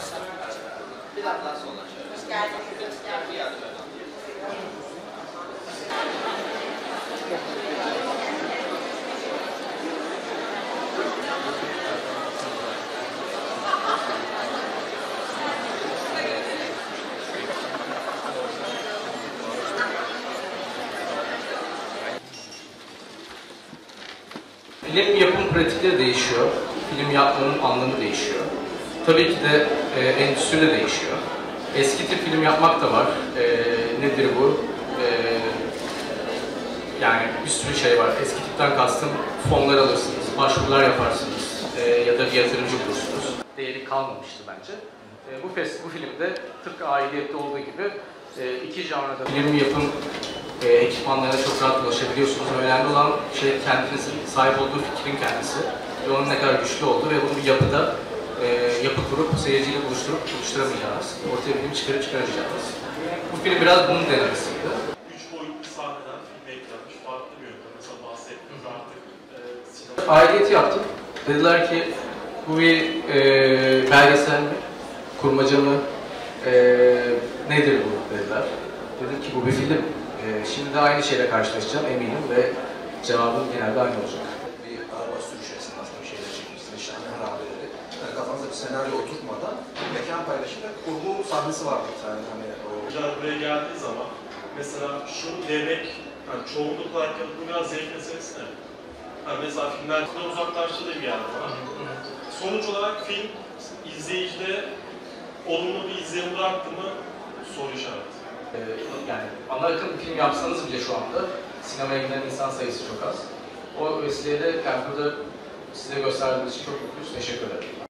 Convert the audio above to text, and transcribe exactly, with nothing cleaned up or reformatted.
başlar. Biraz daha sola şöyle. Hoş geldiniz. Hoş geldiniz. Film yapım pratikleri değişiyor, film yapmanın anlamı değişiyor. Tabii ki de e, endüstri de değişiyor. Eski tip film yapmak da var. E, nedir bu? E, yani bir sürü şey var. Eski tipten kastım fonlar alırsınız, başvurular yaparsınız e, ya da bir yatırımcı bulursunuz. Değeri kalmamıştı bence. E, bu, fes, bu filmde tıpkı aidiyette olduğu gibi e, iki janrada film yapım E, ekipmanlara çok rahat ulaşabiliyorsunuz. Önemli olan şey kendinizin sahip olduğu fikrin kendisi ve onun ne kadar güçlü olduğu ve bunu bir yapıda e, yapı kurup seyirciyle buluşturup buluşturamayacağınız, ortaya bir film çıkarıp çıkaracağınız. Bu film biraz bunun denemesiydi. Üç boyutlu sahneden filme eklenmiş farklı bir yönde. Mesela bahsettiğimiz artık e, aidiyeti yaptım. Dediler ki bu bir e, belgesel mi, kurmaca mı, e, nedir bu dediler. Dedim ki bu bir film. Şimdi de aynı şeyle karşılaşacağım eminim ve cevabım genelde aynı olacak. Bir araba sürüşü esnasında aslında bir şeyler çekmişsiniz, şahane harabeleri. Yani kafanızda bir senaryo oturtmadan mekan paylaşımda kurgu sahnesi vardı bir tane. Hani o... Buraya geldiği zaman mesela şunu demek, yani çoğunlukla alakalı bu biraz zevk meselesi ne? Yani mesela filmlerden uzaklaştı da bir yer var. Sonuç olarak film izleyicide olumlu bir izlenim bıraktı mı soru işareti. Ee, yani ana akım bir film yapsanız bile şu anda sinemaya giden insan sayısı çok az. O vesileyle yani burada size gösterdiğiniz için çok mutluyuz. Teşekkür ederim.